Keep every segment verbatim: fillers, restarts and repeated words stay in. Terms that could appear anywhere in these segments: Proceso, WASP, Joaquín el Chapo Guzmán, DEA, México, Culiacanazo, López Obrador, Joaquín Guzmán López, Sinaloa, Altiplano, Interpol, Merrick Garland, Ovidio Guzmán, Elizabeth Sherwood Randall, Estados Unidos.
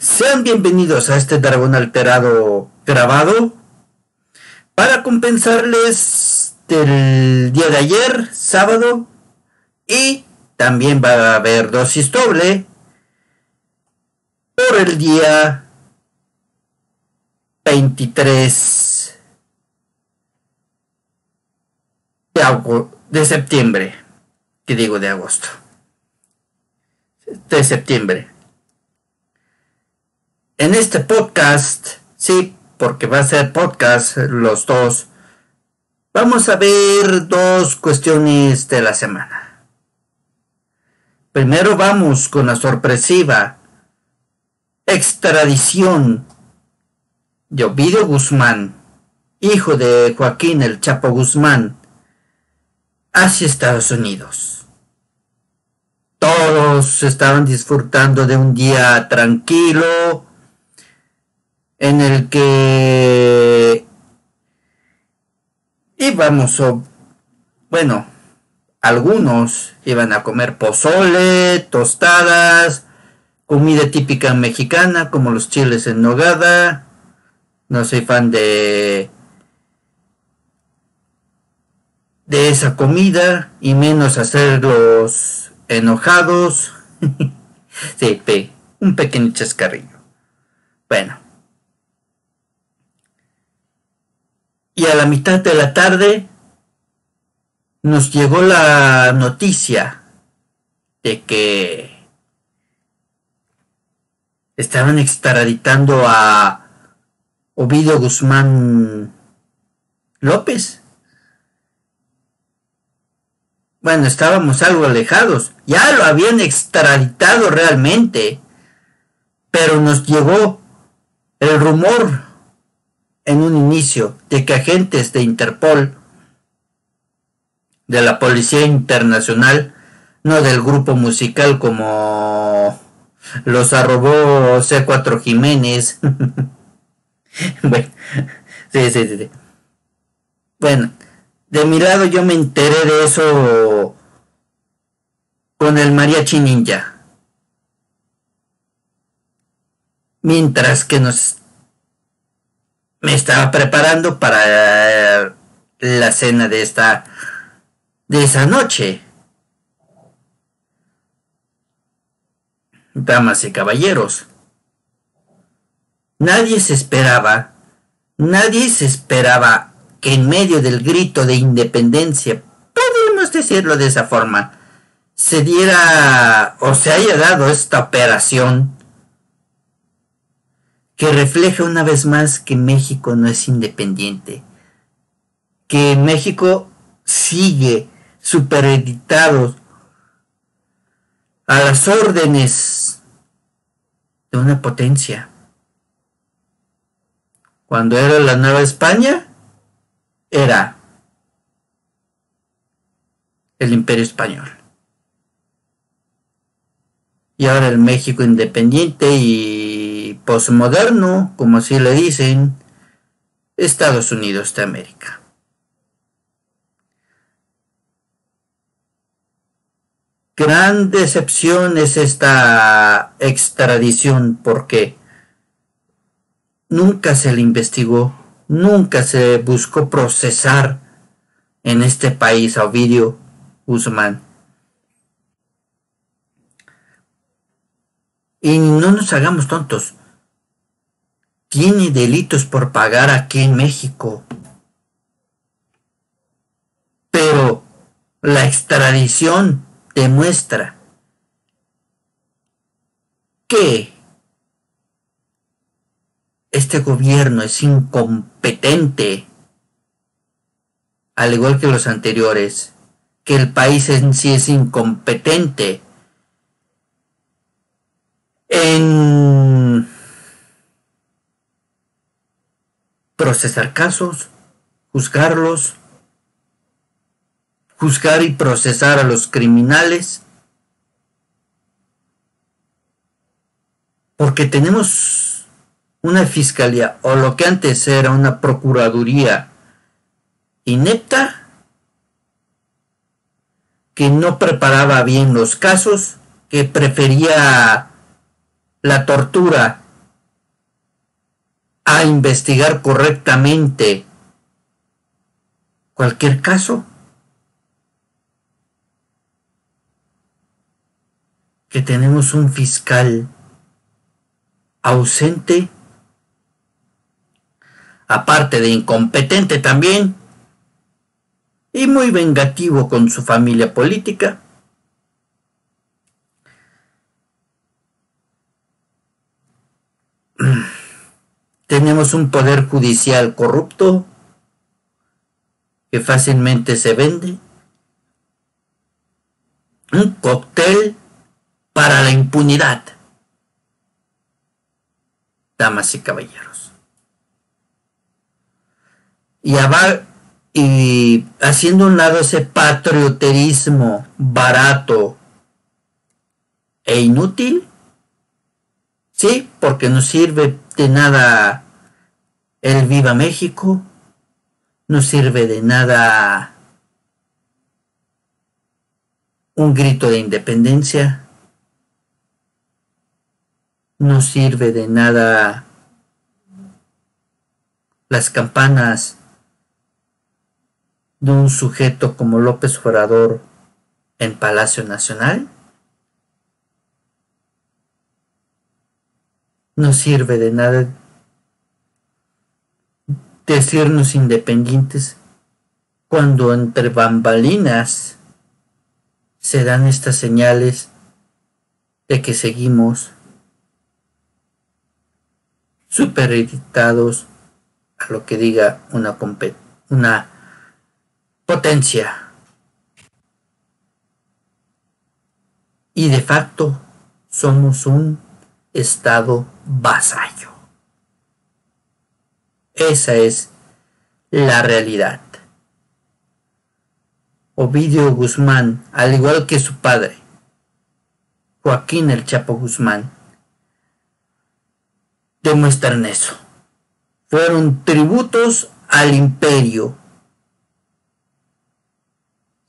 Sean bienvenidos a este Dragón Alterado grabado para compensarles del día de ayer, sábado, y también va a haber dosis doble por el día veintitrés de, agosto, de septiembre, que digo de agosto, de septiembre. En este podcast, sí, porque va a ser podcast los dos, vamos a ver dos cuestiones de la semana. Primero vamos con la sorpresiva extradición de Ovidio Guzmán, hijo de Joaquín el Chapo Guzmán, hacia Estados Unidos. Todos estaban disfrutando de un día tranquilo, en el que íbamos, a, bueno, algunos iban a comer pozole, tostadas, comida típica mexicana como los chiles en nogada. No soy fan de, de esa comida y menos hacerlos enojados. Sí, un pequeño chascarrillo. Bueno. Y a la mitad de la tarde nos llegó la noticia de que estaban extraditando a Ovidio Guzmán López. Bueno, estábamos algo alejados. Ya lo habían extraditado realmente, pero nos llegó el rumor en un inicio de que agentes de Interpol, de la Policía Internacional, no del grupo musical como los arrobó C cuatro Jiménez. Bueno, sí, sí, sí. Bueno, de mi lado yo me enteré de eso con el mariachi ninja, mientras que nos me estaba preparando para la cena de esta de esa noche. Damas y caballeros, nadie se esperaba, nadie se esperaba que en medio del grito de independencia, podemos decirlo de esa forma, se diera o se haya dado esta operación, que refleja una vez más que México no es independiente, que México sigue supeditado a las órdenes de una potencia. Cuando era la Nueva España, era el Imperio Español. Y ahora el México independiente y posmoderno, como así le dicen, Estados Unidos de América. Gran decepción es esta extradición, porque nunca se le investigó, nunca se buscó procesar en este país a Ovidio Guzmán. Y no nos hagamos tontos. Tiene delitos por pagar aquí en México. Pero la extradición demuestra que este gobierno es incompetente, al igual que los anteriores, que el país en sí es incompetente en procesar casos, juzgarlos, juzgar y procesar a los criminales, porque tenemos una fiscalía, o lo que antes era una procuraduría inepta, que no preparaba bien los casos, que prefería la tortura a investigar correctamente cualquier caso que tenemos un fiscal ausente, aparte de incompetente también, y muy vengativo con su familia política, tenemos un poder judicial corrupto que fácilmente se vende, un cóctel para la impunidad, damas y caballeros. Y abajo, y haciendo a un lado ese patrioterismo barato e inútil, sí, porque no sirve de nada el Viva México, no sirve de nada un grito de independencia, no sirve de nada las campanas de un sujeto como López Obrador en Palacio Nacional. No sirve de nada decirnos independientes cuando entre bambalinas se dan estas señales de que seguimos supeditados a lo que diga una una potencia, y de facto somos un estado vasallo. Esa es la realidad. Ovidio Guzmán, al igual que su padre, Joaquín el Chapo Guzmán, demuestran eso. Fueron tributos al imperio.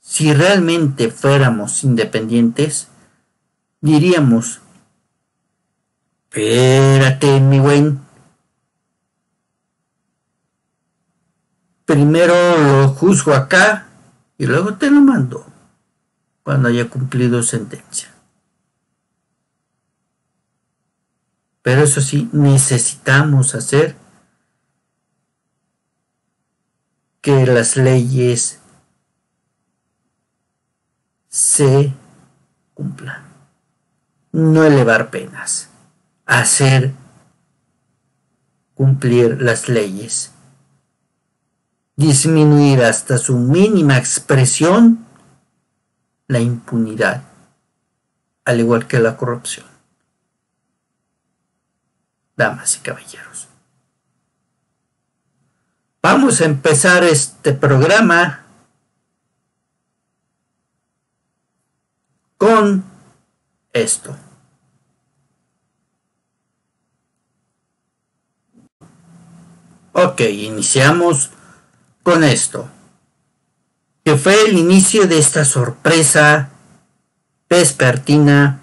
Si realmente fuéramos independientes, diríamos: espérate, mi buen, primero lo juzgo acá y luego te lo mando cuando haya cumplido sentencia. Pero eso sí, necesitamos hacer que las leyes se cumplan. No elevar penas, hacer cumplir las leyes, disminuir hasta su mínima expresión la impunidad, al igual que la corrupción. Damas y caballeros, vamos a empezar este programa con esto. Ok, iniciamos con esto, que fue el inicio de esta sorpresa vespertina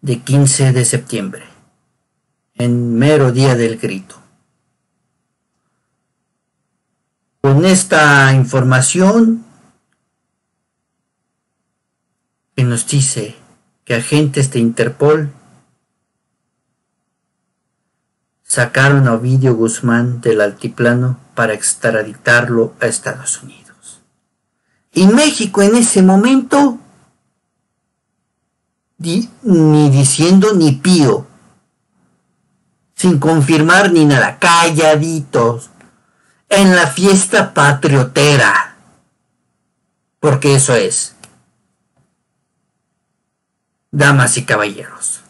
de quince de septiembre, en mero día del grito. Con esta información que nos dice que agentes de Interpol sacaron a Ovidio Guzmán del Altiplano para extraditarlo a Estados Unidos. Y México en ese momento, di, ni diciendo ni pío, sin confirmar ni nada, calladitos, en la fiesta patriotera, porque eso es, damas y caballeros.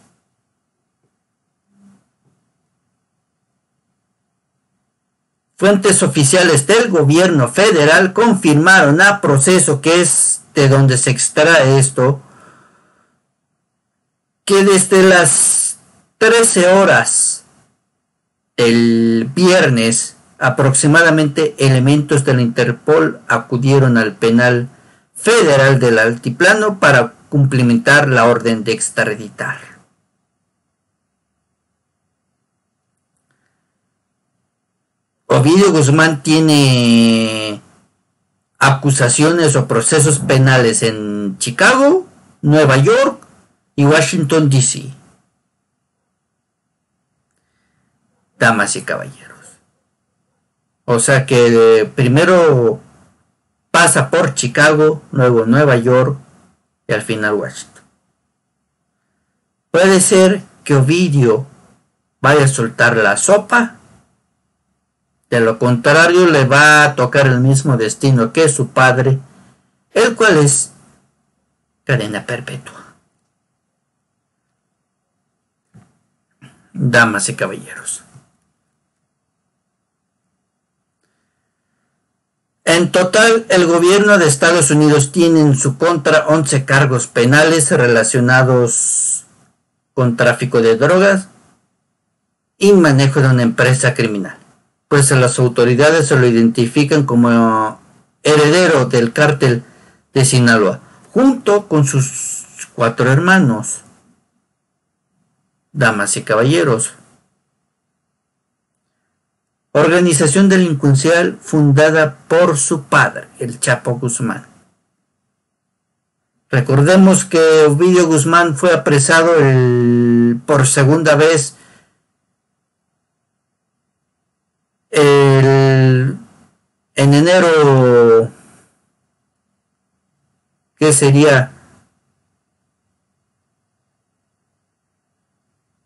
Fuentes oficiales del gobierno federal confirmaron a Proceso, que es de donde se extrae esto, que desde las trece horas el viernes aproximadamente, elementos de la Interpol acudieron al penal federal del Altiplano para cumplimentar la orden de extraditar. Ovidio Guzmán tiene acusaciones o procesos penales en Chicago, Nueva York y Washington, D C Damas y caballeros. O sea que primero pasa por Chicago, luego Nueva York y al final Washington. Puede ser que Ovidio vaya a soltar la sopa. De lo contrario, le va a tocar el mismo destino que su padre, el cual es cadena perpetua. Damas y caballeros. En total, el gobierno de Estados Unidos tiene en su contra once cargos penales relacionados con tráfico de drogas y manejo de una empresa criminal, pues las autoridades se lo identifican como heredero del cártel de Sinaloa, junto con sus cuatro hermanos. Damas y caballeros. Organización delincuencial fundada por su padre, el Chapo Guzmán. Recordemos que Ovidio Guzmán fue apresado el, por segunda vez el, en enero, que sería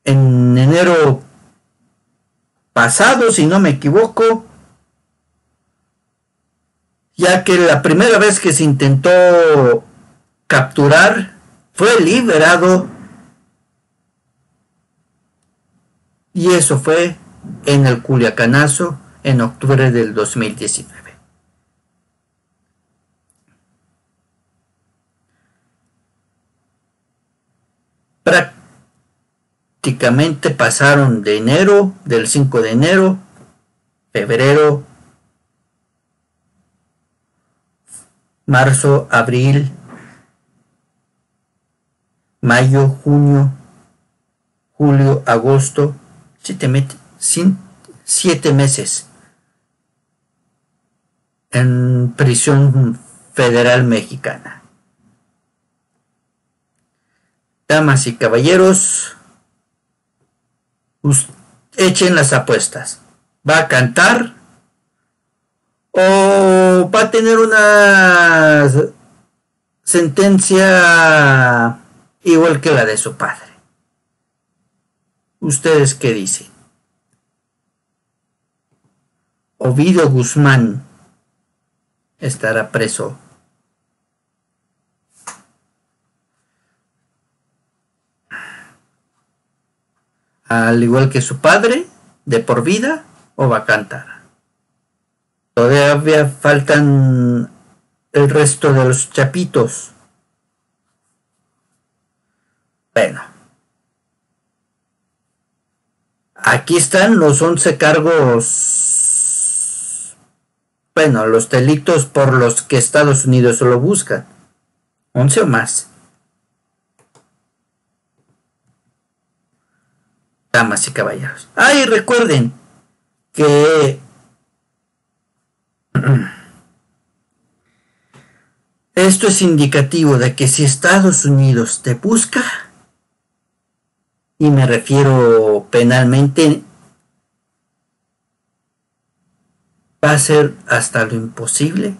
en enero pasado, si no me equivoco, ya que la primera vez que se intentó capturar fue liberado, y eso fue en el Culiacanazo en octubre del dos mil diecinueve. Prácticamente Prácticamente pasaron de enero, del cinco de enero, febrero, marzo, abril, mayo, junio, julio, agosto, siete, me- siete meses en prisión federal mexicana. Damas y caballeros, echen las apuestas. ¿Va a cantar o va a tener una sentencia igual que la de su padre? ¿Ustedes qué dicen? ¿Ovidio Guzmán estará preso? Al igual que su padre, de por vida, o va a cantar. Todavía faltan el resto de los chapitos. Bueno. Aquí están los once cargos. Bueno, los delitos por los que Estados Unidos lo busca. once o más. Damas y caballeros. Ah, y recuerden que esto es indicativo de que si Estados Unidos te busca, y me refiero penalmente, va a hacer hasta lo imposible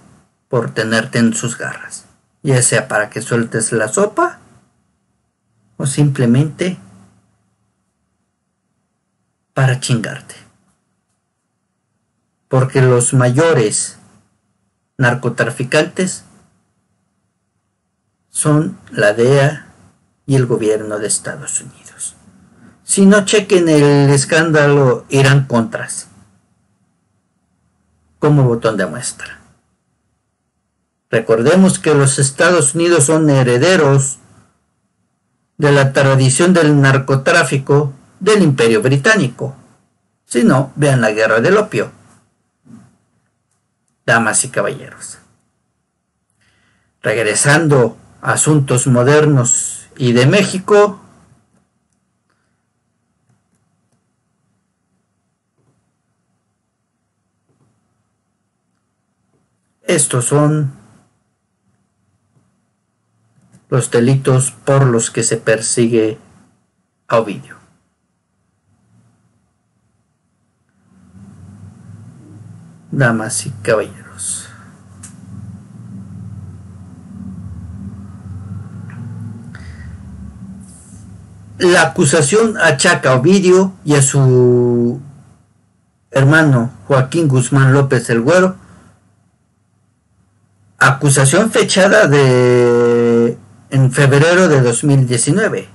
por tenerte en sus garras, ya sea para que sueltes la sopa o simplemente para chingarte, porque los mayores narcotraficantes son la D E A y el gobierno de Estados Unidos. Si no, chequen el escándalo Irán Contras como botón de muestra. Recordemos que los Estados Unidos son herederos de la tradición del narcotráfico del Imperio Británico. Si no, vean la guerra del opio. Damas y caballeros. Regresando a asuntos modernos y de México, Estos son los delitos por los que se persigue a Ovidio. Damas y caballeros, la acusación achaca a Ovidio y a su hermano Joaquín Guzmán López el Güero, acusación fechada de en febrero de dos mil diecinueve,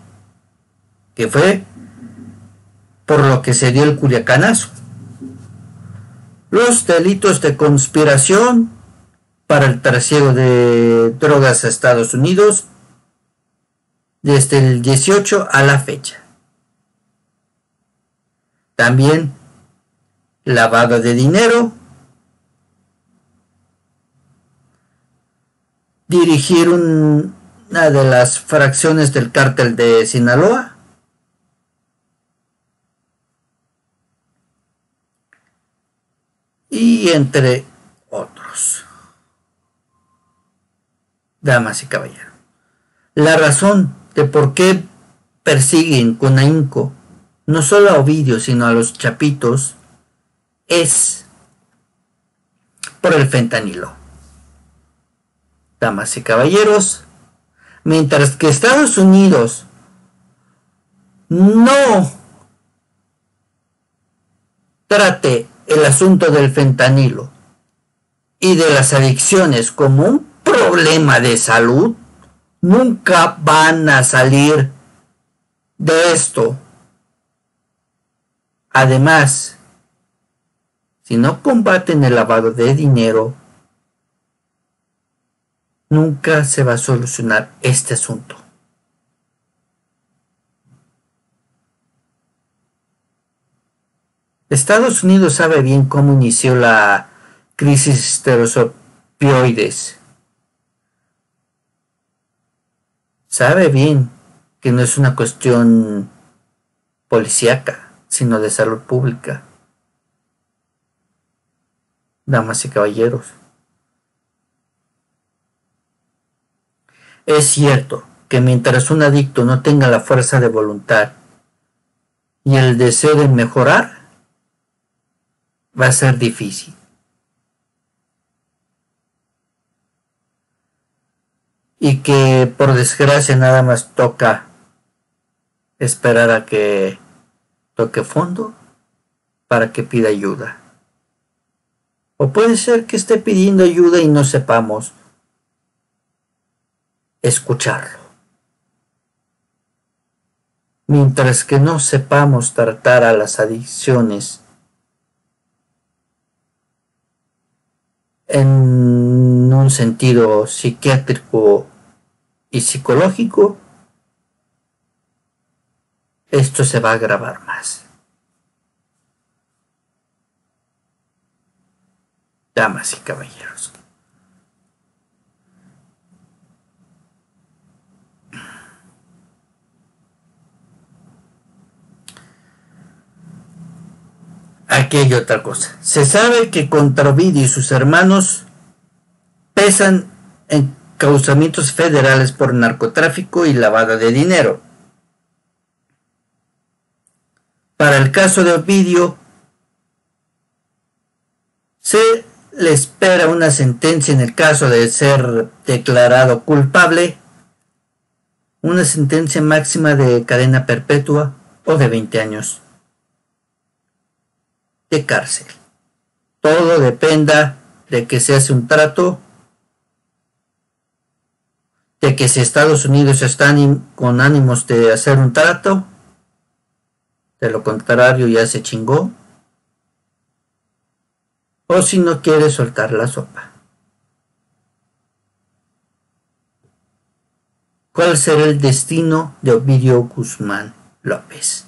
que fue por lo que se dio el Culiacanazo. Los delitos de conspiración para el trasiego de drogas a Estados Unidos desde el dieciocho a la fecha. También lavado de dinero, dirigir un, una de las fracciones del cártel de Sinaloa, y entre otros. Damas y caballeros, la razón de por qué persiguen con ahínco no solo a Ovidio sino a los chapitos es por el fentanilo. Damas y caballeros, mientras que Estados Unidos no trate el asunto del fentanilo y de las adicciones como un problema de salud, nunca van a salir de esto. Además, si no combaten el lavado de dinero, nunca se va a solucionar este asunto. Estados Unidos sabe bien cómo inició la crisis de los opioides. Sabe bien que no es una cuestión policíaca, sino de salud pública. Damas y caballeros, es cierto que mientras un adicto no tenga la fuerza de voluntad y el deseo de mejorar, va a ser difícil. Y que por desgracia nada más toca esperar a que toque fondo para que pida ayuda. O puede ser que esté pidiendo ayuda y no sepamos escucharlo. Mientras que no sepamos tratar a las adicciones en un sentido psiquiátrico y psicológico, esto se va a agravar más. Damas y caballeros, aquí hay otra cosa. Se sabe que contra Ovidio y sus hermanos pesan encauzamientos federales por narcotráfico y lavada de dinero. Para el caso de Ovidio, se le espera una sentencia en el caso de ser declarado culpable, una sentencia máxima de cadena perpetua o de veinte años. De cárcel. Todo dependa de que se hace un trato, de que si Estados Unidos están con ánimos de hacer un trato, de lo contrario ya se chingó, o si no quiere soltar la sopa. ¿Cuál será el destino de Ovidio Guzmán López?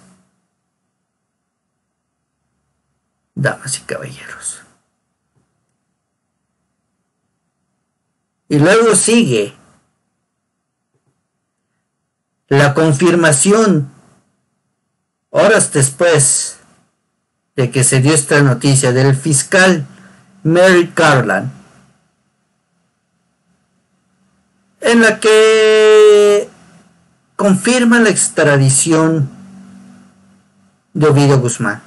Damas y caballeros. Y luego sigue la confirmación horas después de que se dio esta noticia del fiscal Merrick Garland, en la que confirma la extradición de Ovidio Guzmán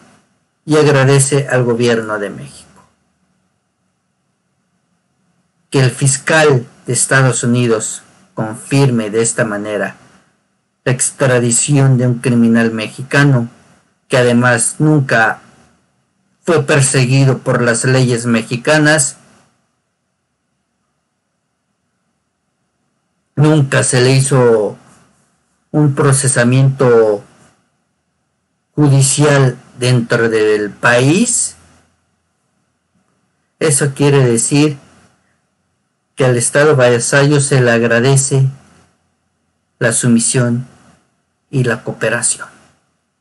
y agradece al gobierno de México que el fiscal de Estados Unidos confirme de esta manera la extradición de un criminal mexicano que además nunca fue perseguido por las leyes mexicanas, nunca se le hizo un procesamiento judicial dentro del país. Eso quiere decir que al Estado vasallo se le agradece la sumisión y la cooperación.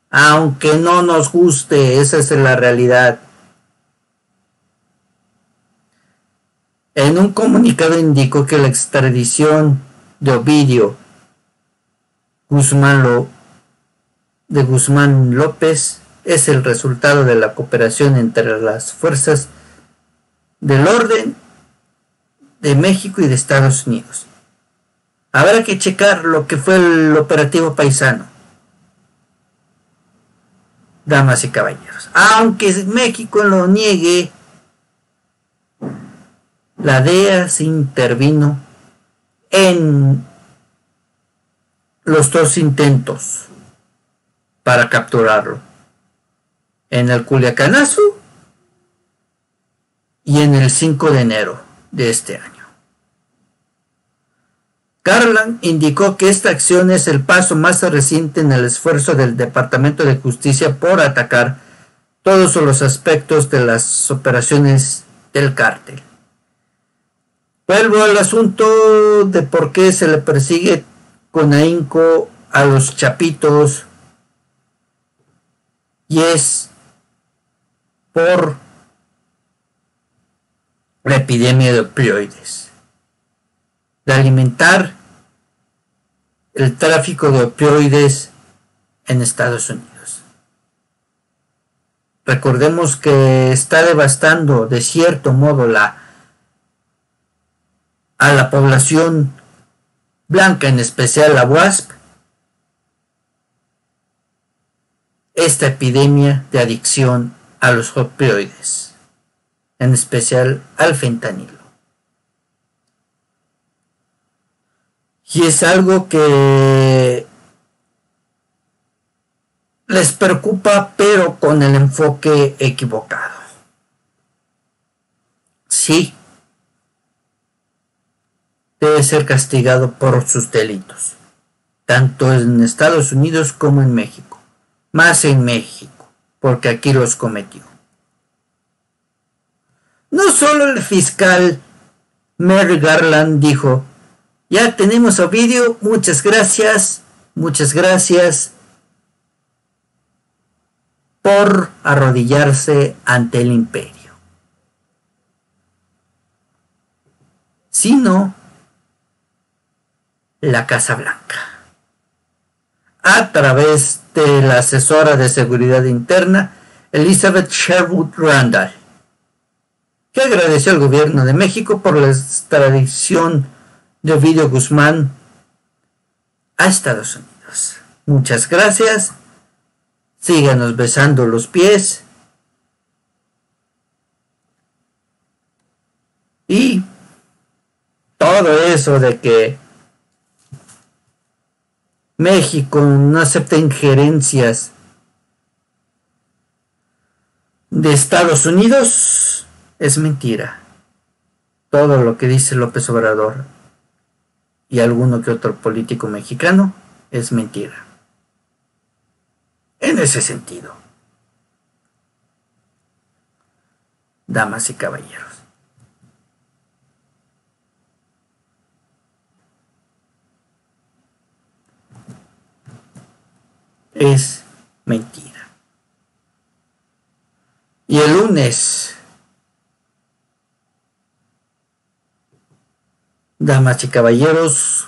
Aunque no nos guste, esa es la realidad. En un comunicado indicó que la extradición de Ovidio Guzmán, Lo, de Guzmán López es el resultado de la cooperación entre las fuerzas del orden de México y de Estados Unidos. Habrá que checar lo que fue el operativo Paisano, damas y caballeros. Aunque México lo niegue, la D E A se intervino en los dos intentos para capturarlo, en el Culiacanazo y en el cinco de enero de este año. Garland indicó que esta acción es el paso más reciente en el esfuerzo del Departamento de Justicia por atacar todos los aspectos de las operaciones del cártel. Vuelvo al asunto de por qué se le persigue con ahínco a los chapitos, y es por la epidemia de opioides, de alimentar el tráfico de opioides en Estados Unidos. Recordemos que está devastando de cierto modo la, a la población blanca, en especial la W A S P, esta epidemia de adicción a los opioides, en especial al fentanilo. Y es algo que les preocupa, pero con el enfoque equivocado. Sí, debe ser castigado por sus delitos, tanto en Estados Unidos como en México. Más en México, porque aquí los cometió. No solo el fiscal Merrick Garland dijo: ya tenemos a Ovidio, muchas gracias, muchas gracias por arrodillarse ante el imperio, sino la Casa Blanca, a través de la asesora de seguridad interna Elizabeth Sherwood Randall, que agradeció al gobierno de México por la extradición de Ovidio Guzmán a Estados Unidos. Muchas gracias. Síganos besando los pies. Y todo eso de que México no acepta injerencias de Estados Unidos es mentira. Todo lo que dice López Obrador y alguno que otro político mexicano es mentira. En ese sentido, damas y caballeros, es mentira. Y el lunes, damas y caballeros,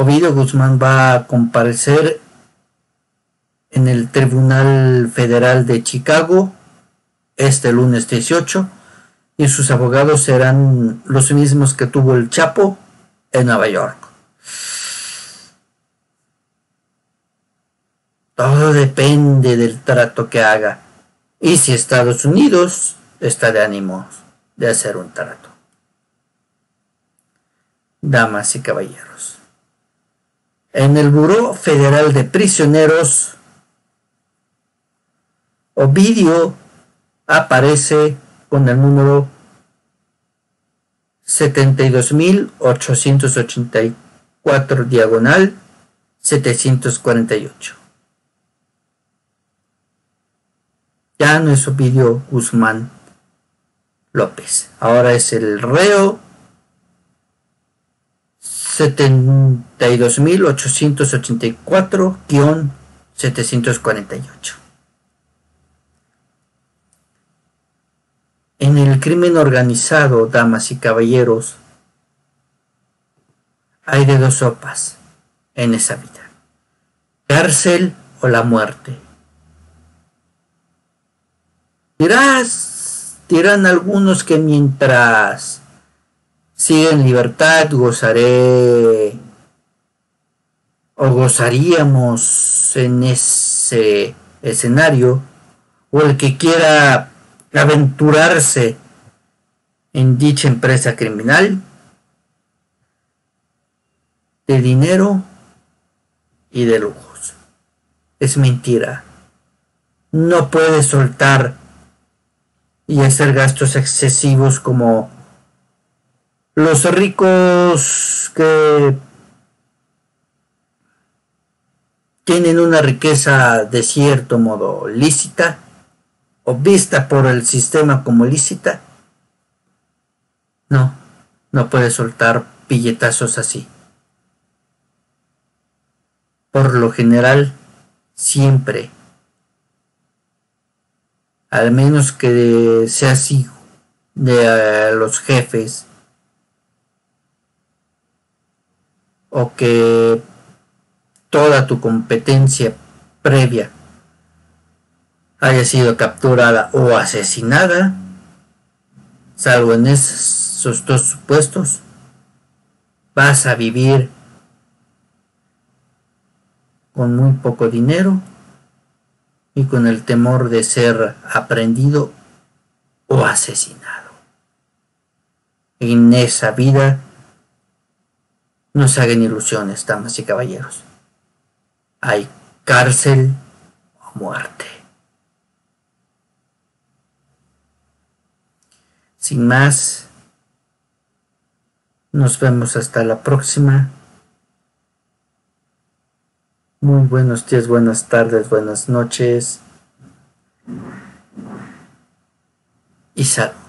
Ovidio Guzmán va a comparecer en el Tribunal Federal de Chicago este lunes dieciocho, y sus abogados serán los mismos que tuvo el Chapo en Nueva York. Todo depende del trato que haga, y si Estados Unidos está de ánimo de hacer un trato. Damas y caballeros, en el Buró Federal de Prisioneros, Ovidio aparece con el número setenta y dos mil ochocientos ochenta y cuatro diagonal setecientos cuarenta y ocho. Ya no es Ovidio Guzmán López, ahora es el reo setenta y dos mil ochocientos ochenta y cuatro setecientos cuarenta y ocho. En el crimen organizado, damas y caballeros, hay de dos sopas en esa vida: cárcel o la muerte. Dirás, dirán algunos, que mientras siga en libertad gozaré o gozaríamos en ese escenario, o el que quiera aventurarse en dicha empresa criminal de dinero y de lujos. Es mentira. No puedes soltar y hacer gastos excesivos como los ricos que tienen una riqueza de cierto modo lícita o vista por el sistema como lícita. No, no puedes soltar billetazos así. Por lo general, siempre, al menos que seas hijo de los jefes o que toda tu competencia previa haya sido capturada o asesinada, salvo en esos dos supuestos, vas a vivir con muy poco dinero y con el temor de ser aprendido o asesinado. En esa vida no se hagan ilusiones, damas y caballeros. Hay cárcel o muerte. Sin más, nos vemos hasta la próxima. Muy buenos días, buenas tardes, buenas noches y salud.